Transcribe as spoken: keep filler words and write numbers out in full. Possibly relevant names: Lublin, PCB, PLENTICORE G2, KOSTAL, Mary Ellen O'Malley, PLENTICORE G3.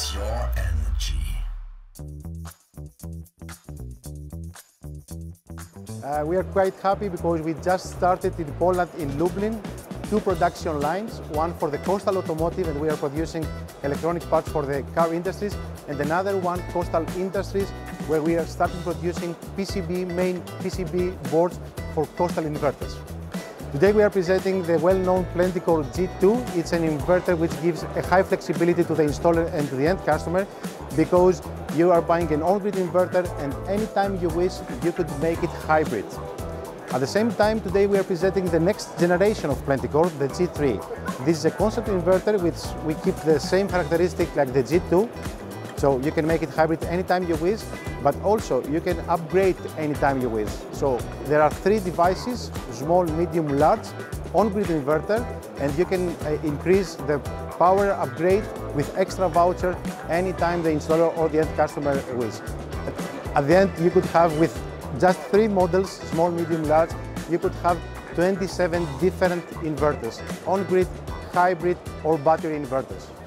is your energy. Uh, we are quite happy because we just started in Poland, in Lublin, two production lines, one for the KOSTAL automotive, and we are producing electronic parts for the car industries, and another one, KOSTAL Industries, where we are starting producing P C B, main P C B boards for KOSTAL inverters. Today we are presenting the well-known PLENTICORE G two. It's an inverter which gives a high flexibility to the installer and to the end customer, because you are buying an on-grid inverter, and anytime you wish, you could make it hybrid. At the same time, today we are presenting the next generation of PLENTICORE, the G three. This is a concept inverter which we keep the same characteristic like the G two, so you can make it hybrid anytime you wish, but also you can upgrade anytime you wish. So there are three devices, small, medium, large, on-grid inverter, and you can uh, increase the power upgrade with extra voucher anytime the installer or the end customer wishes. At the end, you could have with just three models, small, medium, large, you could have twenty-seven different inverters, on-grid, hybrid, or battery inverters.